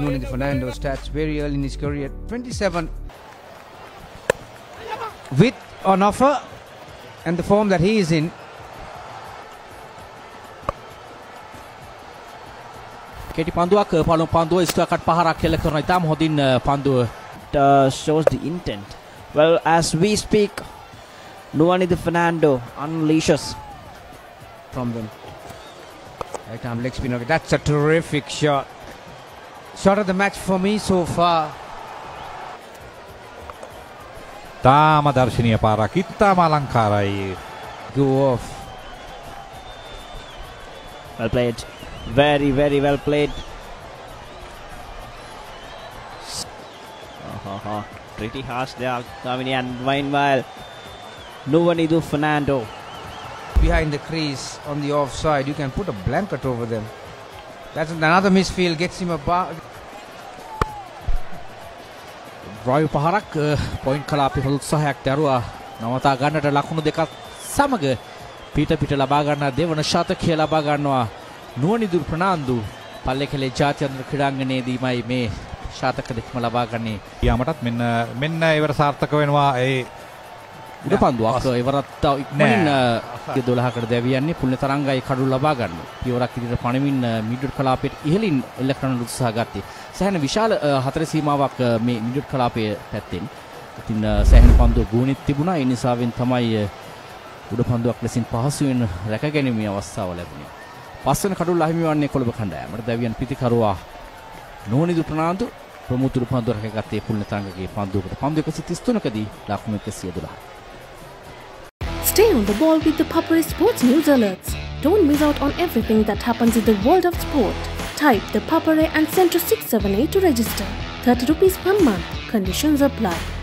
Nuwanidu Fernando starts very early in his career, 27, with an offer and the form that he is in. Keti Panduak, Palong Pandu is to Roy Paharak kelakarna itam hodin Pandu shows the intent. Well, as we speak, Nuwanidu Fernando unleashes from them. Right arm leg spin. Okay, that's a terrific shot. Shot of the match for me so far. Tama Darshaniya Parakitta Malankarai. Go off. Well played. Very, very well played. Pretty harsh there, Kamini, and meanwhile, Nuwanidu Fernando. Behind the crease on the offside, you can put a blanket over them. That's another misfield, gets him a bar. Roy Paharak, point kala people utsahayak darua. Namata ganna lakunu deka samaga. Pita labaganna devana shatake labaganwa. Nuwanidu Fernando Palekele Jati and Kirangane di Mai May Shatakalik Malabagani Yamatat Minna ever Sartakavenwa a Panduaka ever Nina Gidulaka Deviani Punetaranga Kadula Bagan, Yoraki Panamin, Midur Kalapit, Hilin, Electron Sagati, Sahan Vishal Hatresimavak, Midur Kalape Patin, in Sahan Pandu Gunit Tibuna, in Savin Tamai Udapanduak Lesin Pahasuin, Rakaganimi was Saw Lebanon. Passan Kadulahimi on Nicolabakanda, Madavian Pitikaroa, Nuwanidu Fernando, Promotu Pandu Hagate, Pulatanga, Pandu, Pandukasistunakadi, Lakumakasidula. Stay on the ball with the Papare Sports News Alerts. Don't miss out on everything that happens in the world of sport. Type the Papare and send to 678 to register. 30 rupees per month. Conditions apply.